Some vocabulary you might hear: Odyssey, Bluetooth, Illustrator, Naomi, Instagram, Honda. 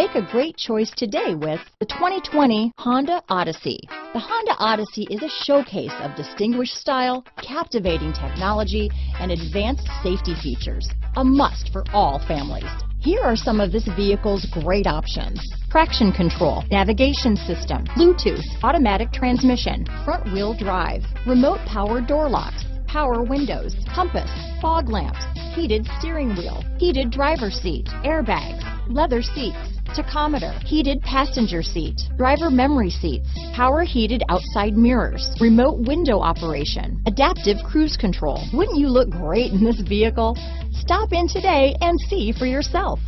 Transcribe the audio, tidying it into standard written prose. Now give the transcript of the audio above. Make a great choice today with the 2020 Honda Odyssey. The Honda Odyssey is a showcase of distinguished style, captivating technology, and advanced safety features. A must for all families. Here are some of this vehicle's great options: traction control, navigation system, Bluetooth, automatic transmission, front-wheel drive, remote power door locks, power windows, compass, fog lamps, heated steering wheel, heated driver's seat, airbags, leather seats, tachometer, heated passenger seat, driver memory seats, power heated outside mirrors, remote window operation, adaptive cruise control. Wouldn't you look great in this vehicle? Stop in today and see for yourself.